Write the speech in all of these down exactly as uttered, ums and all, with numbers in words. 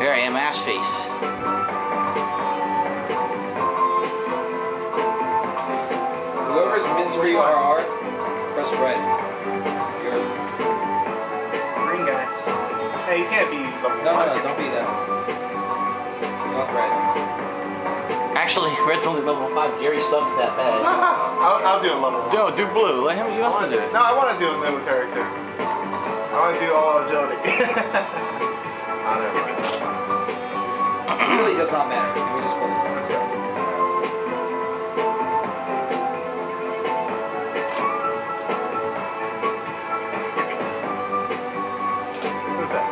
Here I am, ass face. Whoever's mystery R R, press red. Green guy. Hey, you can't be level no, one. No, no, don't be that. You're not red. Actually, red's only level five. Jerry sucks that bad. I'll, I'll do a level one. Yo, do blue. Let him. You also do it. No, I want to do a new character. I want to do all agility. I don't know. It really does not matter. Can we just pull it? Let's go. Who's that?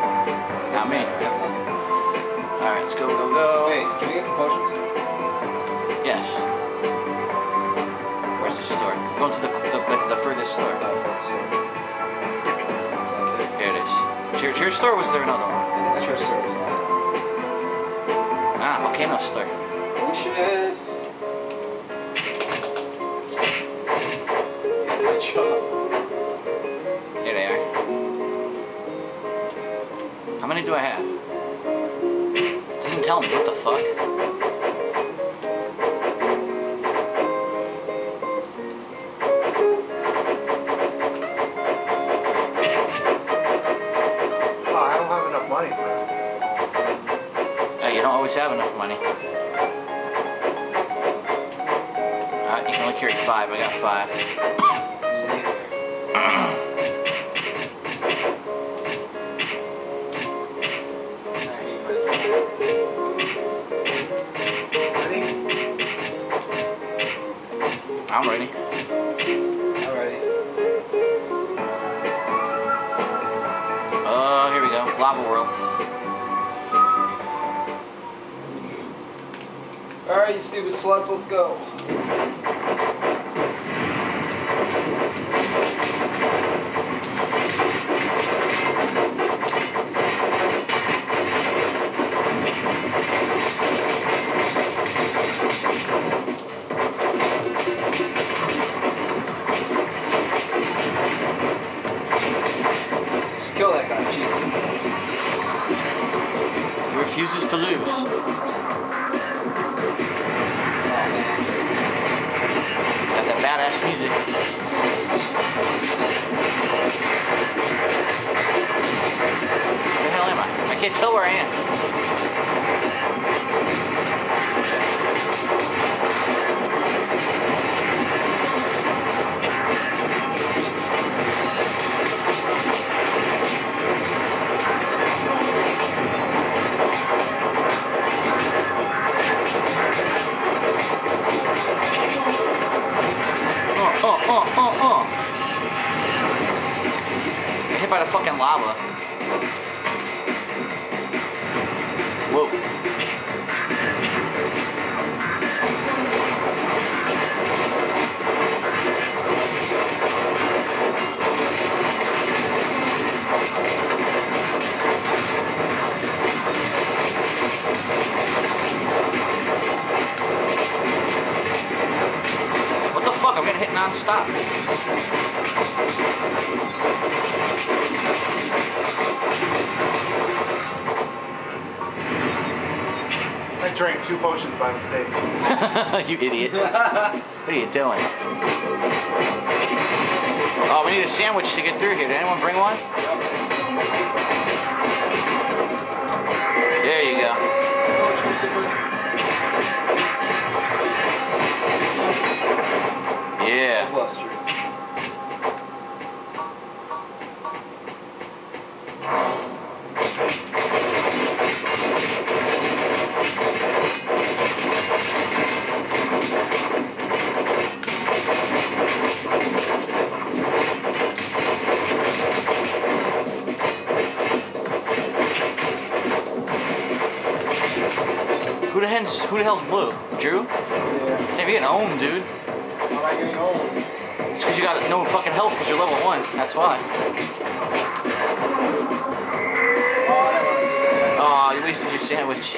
Not me. All right, let's go, go, go. Wait, can we get some potions? Yes. Where's the store? Go to the, the, the, the furthest store. Here it is. Church, church store, or was there another one? I think the church store was last one. Ah, volcano store. Oh shit! Good job. Here they are. How many do I have? It doesn't tell me, what the fuck? Have enough money. Alright, you can only carry five. I got five. Ready? I'm ready. I'm ready. Oh, uh, here we go. Lava World. Alright, you stupid sluts, let's go. Just kill that guy, Jesus. He refuses to lose. Badass music. Where the hell am I? I can't tell where I am. Oh, oh, oh, oh! I'm hit by the fucking lava. Whoa. Stop. I drank two potions by mistake. You idiot. What are you doing? Oh, we need a sandwich to get through here. Did anyone bring one? There you go. Yeah. Bluster. Who the hell's who the hell's blue? Drew? Yeah. Hey, you're getting owned, dude. It's because you got no fucking health because you're level one. That's why. Oh, you wasted your sandwich.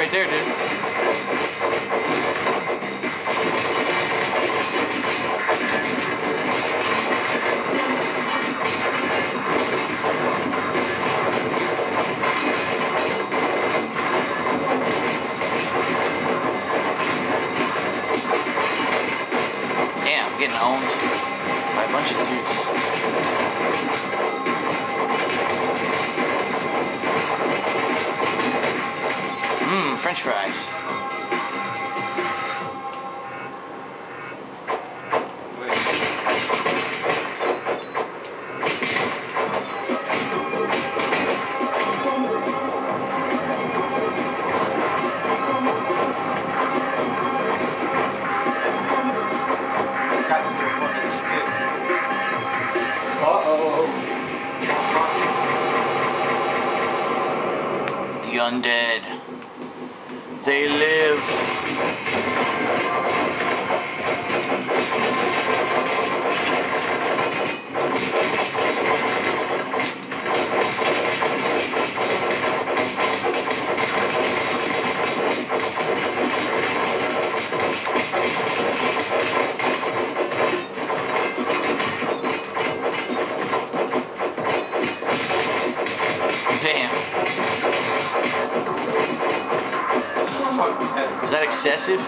right there, dude. Damn, I'm getting owned by a bunch of dudes. Mmm, French fries. Got this little fucking stick. Uh-oh. The undead. They live. Damn. Was that excessive?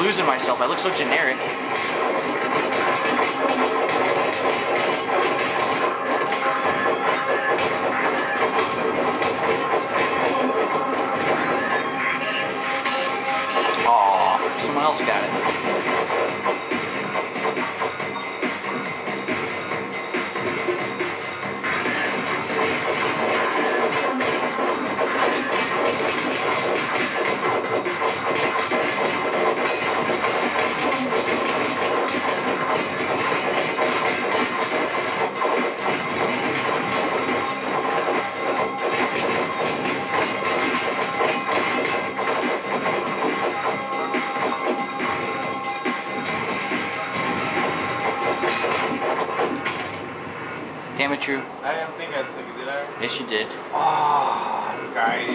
Losing myself. I look so generic. Aw, someone else got it. Damn it, Drew. I didn't think I took it, did I? Yes, you did. Oh, this guy.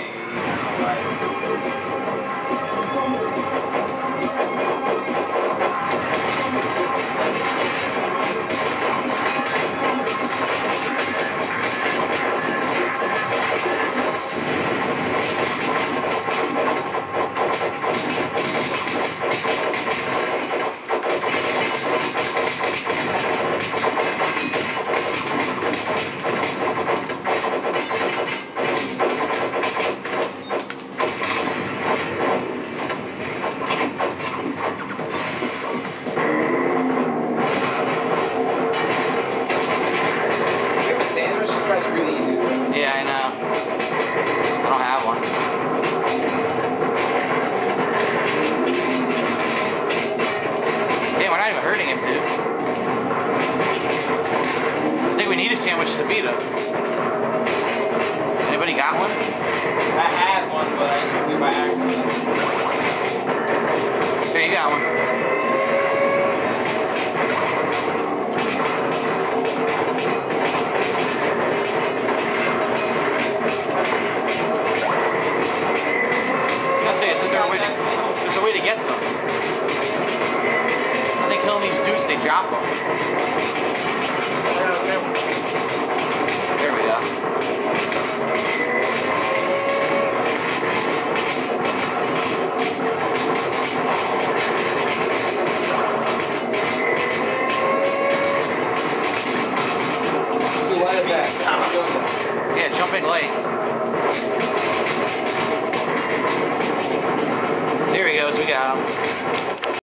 Yeah.